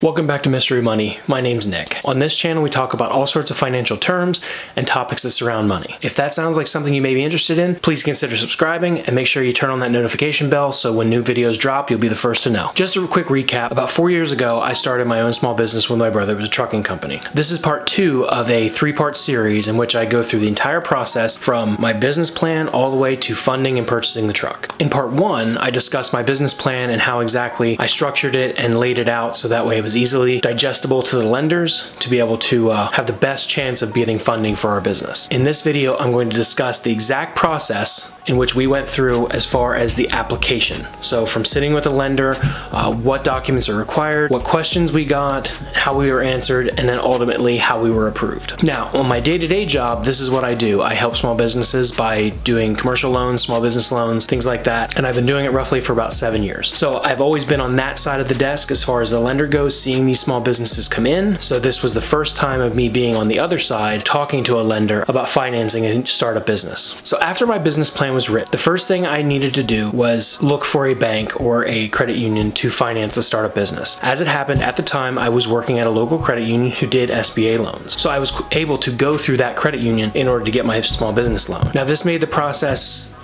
Welcome back to Mystery Money. My name's Nick. On this channel, we talk about all sorts of financial terms and topics that surround money. If that sounds like something you may be interested in, please consider subscribing and make sure you turn on that notification bell so when new videos drop, you'll be the first to know. Just a quick recap, about 4 years ago, I started my own small business with my brother. It was a trucking company. This is part two of a three-part series in which I go through the entire process from my business plan all the way to funding and purchasing the truck. In part one, I discussed my business plan and how exactly I structured it and laid it out so that way it was easily digestible to the lenders to be able to have the best chance of getting funding for our business. In this video, I'm going to discuss the exact process in which we went through as far as the application. So from sitting with a lender, what documents are required, what questions we got, how we were answered, and then ultimately how we were approved. Now, on my day-to-day job, this is what I do. I help small businesses by doing commercial loans, small business loans, things like that. And I've been doing it roughly for about 7 years. So I've always been on that side of the desk as far as the lender goes, seeing these small businesses come in. So this was the first time of me being on the other side, talking to a lender about financing a startup business. So after my business plan was written, the first thing I needed to do was look for a bank or a credit union to finance the startup business. As it happened at the time, I was working at a local credit union who did SBA loans. So I was able to go through that credit union in order to get my small business loan. Now this made the process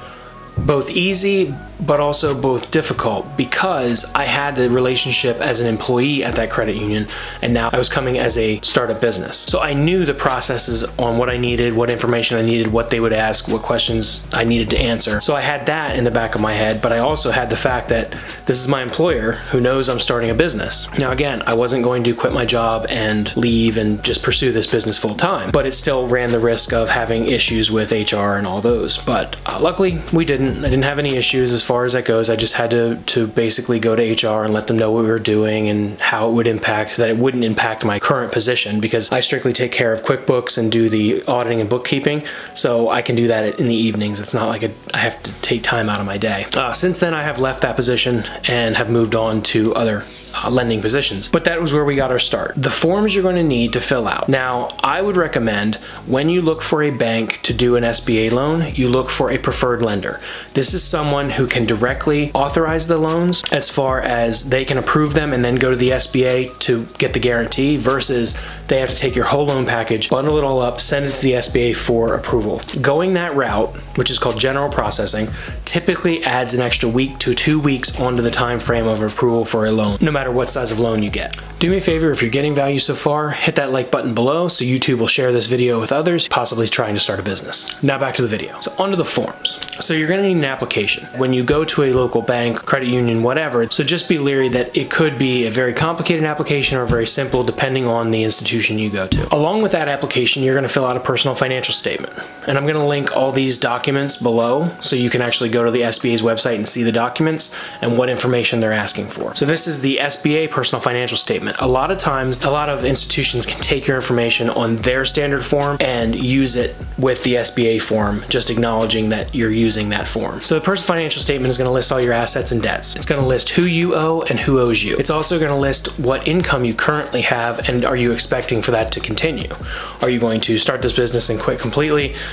both easy, but also both difficult because I had the relationship as an employee at that credit union, and now I was coming as a startup business. So I knew the processes on what I needed, what information I needed, what they would ask, what questions I needed to answer. So I had that in the back of my head, but I also had the fact that this is my employer who knows I'm starting a business. Now again, I wasn't going to quit my job and leave and just pursue this business full time, but it still ran the risk of having issues with HR and all those. But luckily, we didn't. I didn't have any issues as far as that goes. I just had to basically go to HR and let them know what we were doing and how it would impact, that it wouldn't impact my current position because I strictly take care of QuickBooks and do the auditing and bookkeeping. So I can do that in the evenings. It's not like I have to take time out of my day. Since then, I have left that position and have moved on to other lending positions. But that was where we got our start. The forms you're going to need to fill out. Now, I would recommend when you look for a bank to do an SBA loan, you look for a preferred lender. This is someone who can directly authorize the loans as far as they can approve them and then go to the SBA to get the guarantee versus they have to take your whole loan package, bundle it all up, send it to the SBA for approval. Going that route, which is called general processing, typically adds an extra week to 2 weeks onto the time frame of approval for a loan, no matter what size of loan you get. Do me a favor, if you're getting value so far, hit that like button below so YouTube will share this video with others possibly trying to start a business. Now back to the video. So onto the forms. So you're going to need an application. When you go to a local bank, credit union, whatever, so just be leery that it could be a very complicated application or very simple depending on the institution you go to. Along with that application, you're going to fill out a personal financial statement. And I'm going to link all these documents below so you can actually go to the SBA's website and see the documents and what information they're asking for. So this is the SBA personal financial statement. A lot of times, a lot of institutions can take your information on their standard form and use it with the SBA form, just acknowledging that you're using that form. So the personal financial statement is going to list all your assets and debts. It's going to list who you owe and who owes you. It's also going to list what income you currently have and are you expecting for that to continue? Are you going to start this business and quit completely?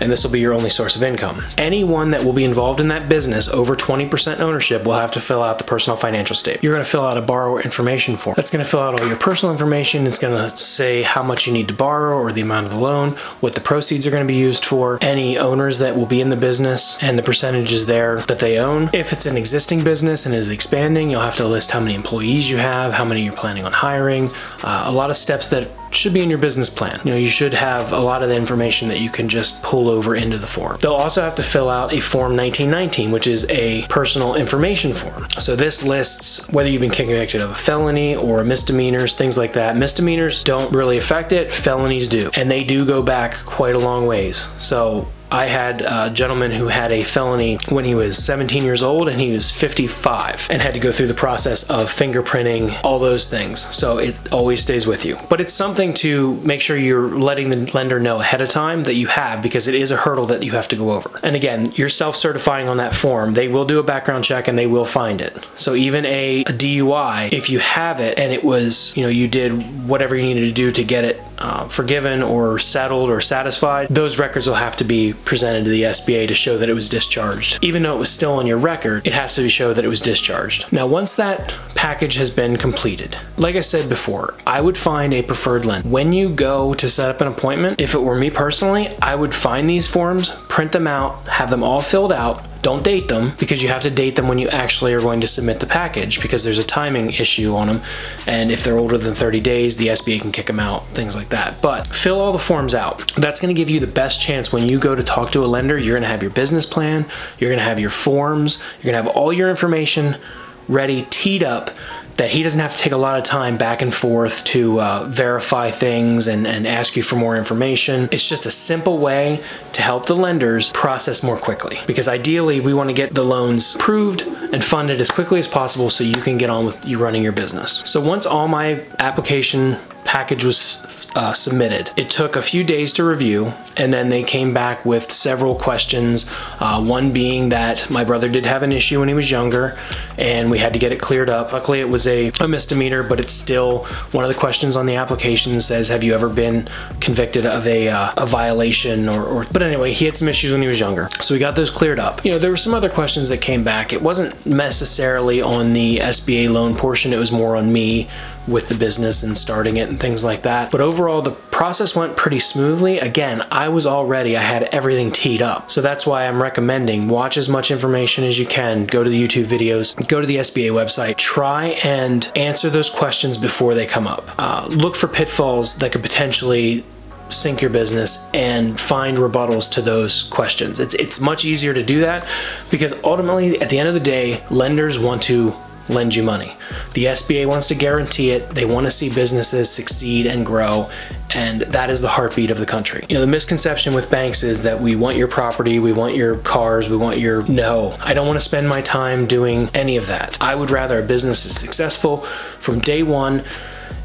And this will be your only source of income. Anyone that will be involved in that business over 20% ownership will have to fill out the personal financial statement. You're going to fill out a borrower information form. That's going to fill out all your personal information. It's going to say how much you need to borrow or the amount of the loan, what the proceeds are going to be used for, any owners that will be in the business and the percentages there that they own. If it's an existing business and is expanding, you'll have to list how many employees you have, how many you're planning on hiring, a lot of steps that should be in your business plan. You know, you should have a lot of the information that you can just pull over into the form. They'll also have to fill out a Form 1919, which is a personal information form. So this lists whether you've been convicted of a felony or misdemeanors, things like that. Misdemeanors don't really affect it, felonies do. And they do go back quite a long ways. So I had a gentleman who had a felony when he was 17 years old and he was 55 and had to go through the process of fingerprinting, all those things. So it always stays with you. But it's something to make sure you're letting the lender know ahead of time that you have because it is a hurdle that you have to go over. And again, you're self-certifying on that form. They will do a background check and they will find it. So even a DUI, if you have it and it was, you know, you did whatever you needed to do to get it forgiven or settled or satisfied, those records will have to be presented to the SBA to show that it was discharged. Even though it was still on your record, it has to show that it was discharged. Now, once that package has been completed, like I said before, I would find a preferred lender. When you go to set up an appointment, if it were me personally, I would find these forms, print them out, have them all filled out. Don't date them, because you have to date them when you actually are going to submit the package, because there's a timing issue on them, and if they're older than 30 days, the SBA can kick them out, things like that. But fill all the forms out. That's gonna give you the best chance when you go to talk to a lender. You're gonna have your business plan, you're gonna have your forms, you're gonna have all your information ready, teed up, that he doesn't have to take a lot of time back and forth to verify things and ask you for more information. It's just a simple way to help the lenders process more quickly, because ideally we want to get the loans approved and funded as quickly as possible so you can get on with you running your business. So once all my application package was submitted, it took a few days to review, and then they came back with several questions, one being that my brother did have an issue when he was younger and we had to get it cleared up. Luckily it was a misdemeanor, but it's still one of the questions on the application says, have you ever been convicted of a violation or but anyway, he had some issues when he was younger, so we got those cleared up. You know, there were some other questions that came back. It wasn't necessarily on the SBA loan portion, it was more on me with the business and starting it and things like that. But overall, the process went pretty smoothly. Again, I had everything teed up. So that's why I'm recommending watch as much information as you can, go to the YouTube videos, go to the SBA website, try and answer those questions before they come up. Look for pitfalls that could potentially sink your business and find rebuttals to those questions. It's much easier to do that, because ultimately at the end of the day, lenders want to lend you money. The SBA wants to guarantee it. They want to see businesses succeed and grow, and that is the heartbeat of the country. You know, the misconception with banks is that we want your property, we want your cars, we want your... No, I don't want to spend my time doing any of that. I would rather a business is successful from day one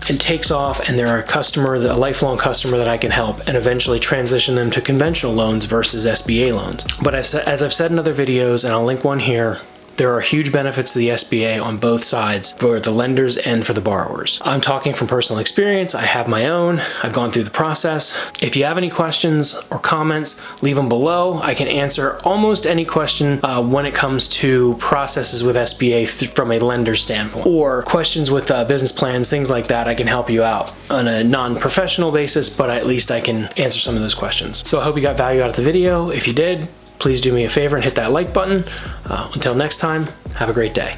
and takes off, and they're a customer, a lifelong customer that I can help and eventually transition them to conventional loans versus SBA loans. But as I've said in other videos, and I'll link one here, there are huge benefits to the SBA on both sides, for the lenders and for the borrowers. I'm talking from personal experience. I have my own. I've gone through the process. If you have any questions or comments, leave them below. I can answer almost any question when it comes to processes with SBA from a lender standpoint, or questions with business plans, things like that. I can help you out on a non-professional basis, but at least I can answer some of those questions. So I hope you got value out of the video. If you did, please do me a favor and hit that like button. Until next time, have a great day.